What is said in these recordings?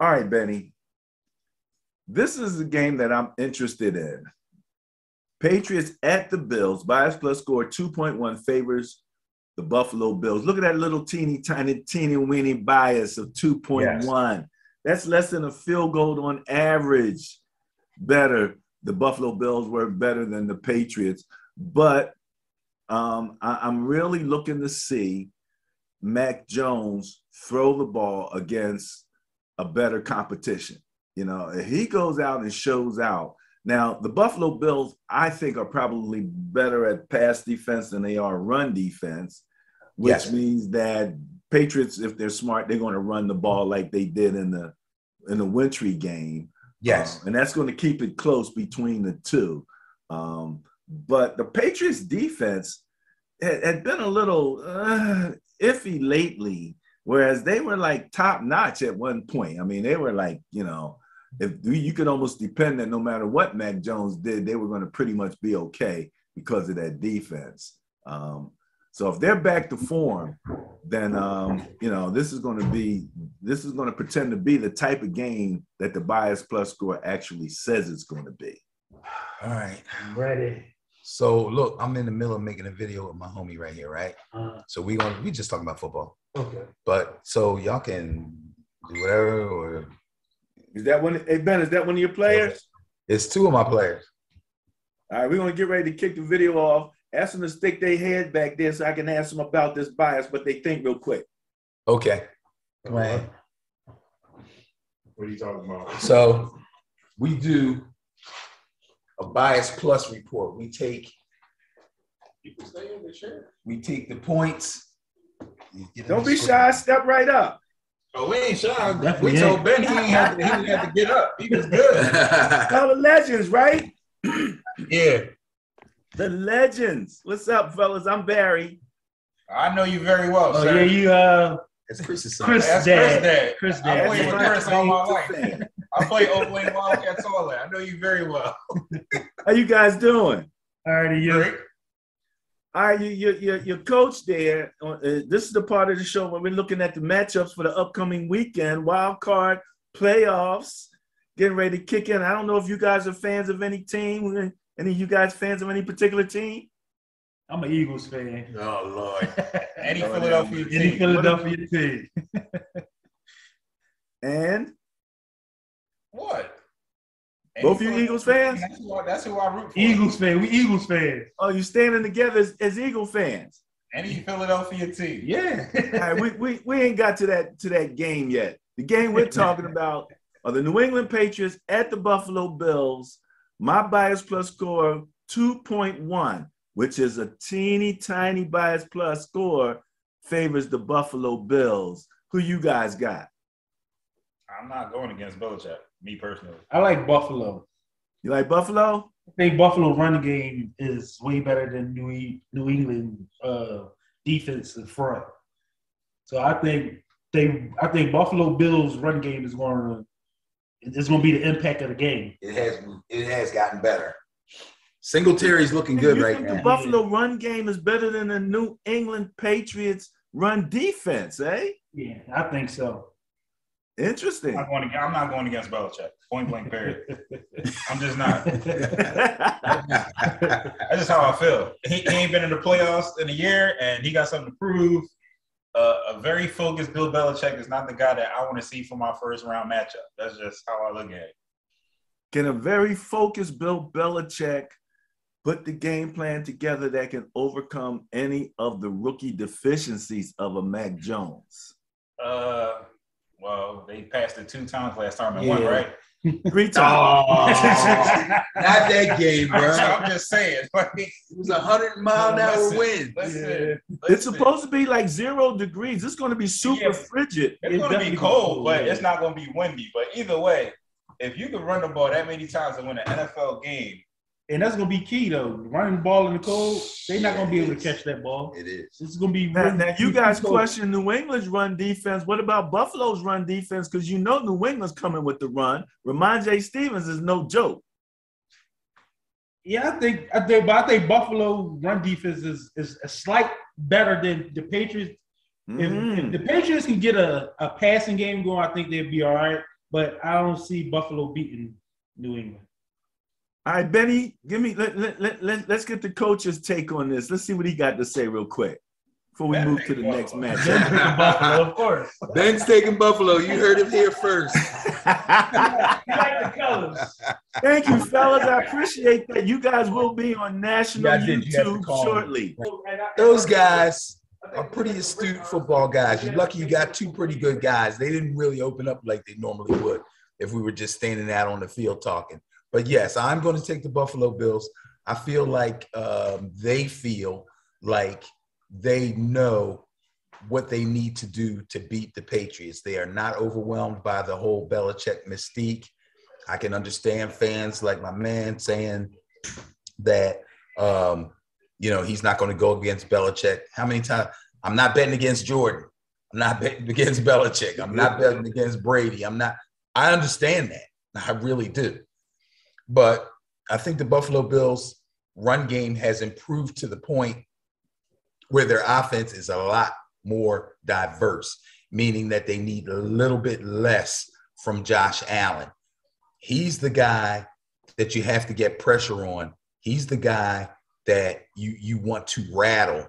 All right, Benny. This is a game that I'm interested in. Patriots at the Bills. Bias plus score 2.1 favors the Buffalo Bills. Look at that little teeny weeny bias of 2.1. Yes. That's less than a field goal on average. Better. The Buffalo Bills were better than the Patriots. But I'm really looking to see Mac Jones throw the ball against a better competition. You know, if he goes out and shows out. Now, the Buffalo Bills, I think, are probably better at pass defense than they are run defense, which yes. means that Patriots, if they're smart, they're going to run the ball like they did in the Wintry game. Yes. And that's going to keep it close between the two. But the Patriots defense had been a little iffy lately, whereas they were like top notch at one point. I mean, they were like, you know, if you could almost depend that no matter what Mac Jones did, they were going to pretty much be okay because of that defense. So if they're back to form, then, you know, this is going to pretend to be the type of game that the bias plus score actually says it's going to be. All right. I'm ready. So look, I'm in the middle of making a video with my homie right here. Right. So we just talking about football. Okay. But so y'all can do whatever or. Is that one? Hey, Ben, is that one of your players? It's two of my players. All right. We're going to get ready to kick the video off. Ask them to stick their head back there so I can ask them about this bias, but they think real quick. Okay. Come on. What are you talking about? So we do a bias plus report. We take the points. Don't be shy. Step right up. Oh, we ain't shy. We told Ben he didn't have to get up. He was good. All the legends, right? Yeah. The legends. What's up, fellas? I'm Barry. I know you very well, sir. Yeah, you it's Chris's son. Chris Dad. I played with Chris all my life. I play Oakland Wildcats all that. I know you very well. How you guys doing? All right, you. All right, your coach there. This is the part of the show where we're looking at the matchups for the upcoming weekend, wild card playoffs, getting ready to kick in. I don't know if you guys are fans of any team. Any of you guys fans of any particular team? I'm an Eagles fan. Oh, Lord. Any Philadelphia team. And? What? Both of you Eagles fans? That's who I root for. Eagles fan. We Eagles fans. Oh, you're standing together as Eagle fans. Any Philadelphia team. Yeah. All right, we ain't got to that game yet. The game we're talking about are the New England Patriots at the Buffalo Bills. My bias plus score, 2.1, which is a teeny tiny bias plus score, favors the Buffalo Bills. Who you guys got? I'm not going against Belichick, me personally. I like Buffalo. You like Buffalo? I think Buffalo's run game is way better than New England defense in front. So I think Buffalo Bills' run game is going to it's going to be the impact of the game. It has gotten better. Singletary's looking good right now. The Buffalo run game is better than the New England Patriots run defense, eh? Yeah, I think so. Interesting. I'm not going against Belichick. Point blank period. I'm just not. That's just how I feel. He ain't been in the playoffs in a year, and he got something to prove. A very focused Bill Belichick is not the guy that I want to see for my first round matchup. That's just how I look at it. Can a very focused Bill Belichick put the game plan together that can overcome any of the rookie deficiencies of a Mac Jones? Well, they passed it 2 times last time and won, right? 3 times. Oh, not that game, bro. I'm just saying. It was 100-mile-an-hour wind. Listen. It's supposed to be like 0 degrees. It's going to be super frigid. It's going to be cold, but it's not going to be windy. But either way, if you can run the ball that many times and win an NFL game. And that's going to be key, though. Running the ball in the cold, they're not going to be able to catch that ball. It is. It's going to be now you guys question New England's run defense. What about Buffalo's run defense? Because you know New England's coming with the run. Ramondre Stevenson is no joke. Yeah, I think Buffalo run defense is a slight better than the Patriots. If the Patriots can get a passing game going, I think they'd be all right. but I don't see Buffalo beating New England. All right, Benny, give me let's get the coach's take on this. Let's see what he got to say real quick before we move to the next match. Buffalo, of course. Ben's taking Buffalo. You heard him here first. You like the colors. Thank you, fellas. I appreciate that. You guys will be on national YouTube shortly. Those guys are pretty astute football guys. You're lucky you got two pretty good guys. They didn't really open up like they normally would if we were just standing out on the field talking. But, yes, I'm going to take the Buffalo Bills. I feel like they feel like they know what they need to do to beat the Patriots. They are not overwhelmed by the whole Belichick mystique. I can understand fans like my man saying that, you know, he's not going to go against Belichick. How many times? I'm not betting against Jordan. I'm not betting against Belichick. I'm not betting against Brady. I'm not. I understand that. I really do. But I think the Buffalo Bills' run game has improved to the point where their offense is a lot more diverse, meaning that they need a little bit less from Josh Allen. He's the guy that you have to get pressure on. He's the guy that you want to rattle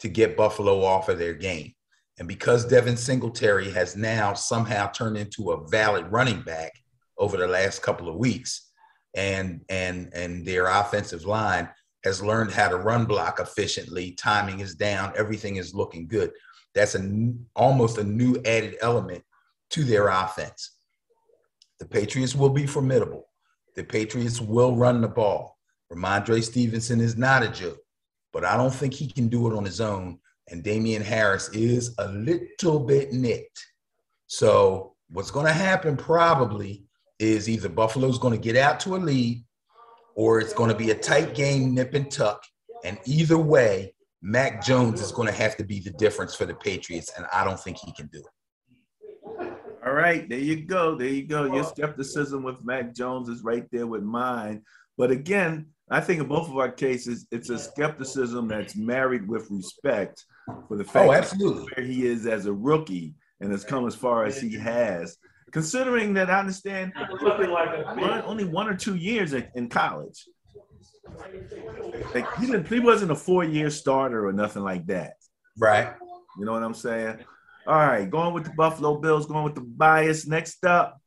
to get Buffalo off of their game. And because Devin Singletary has now somehow turned into a valid running back over the last couple of weeks, and their offensive line has learned how to run block efficiently. Timing is down. Everything is looking good. That's almost a new added element to their offense. The Patriots will be formidable. The Patriots will run the ball. Ramondre Stevenson is not a joke, but I don't think he can do it on his own, and Damian Harris is a little bit nicked. So what's going to happen probably is either Buffalo's going to get out to a lead or it's going to be a tight game, nip and tuck. And either way, Mac Jones is going to have to be the difference for the Patriots, and I don't think he can do it. All right, there you go. There you go. Your skepticism with Mac Jones is right there with mine. But again, I think in both of our cases, it's a skepticism that's married with respect for the fact that where he is as a rookie and has come as far as he has. Considering that I understand only 1 or 2 years in college. Like he wasn't a four-year starter or nothing like that. Right. You know what I'm saying? All right, going with the Buffalo Bills, going with the bias. Next up,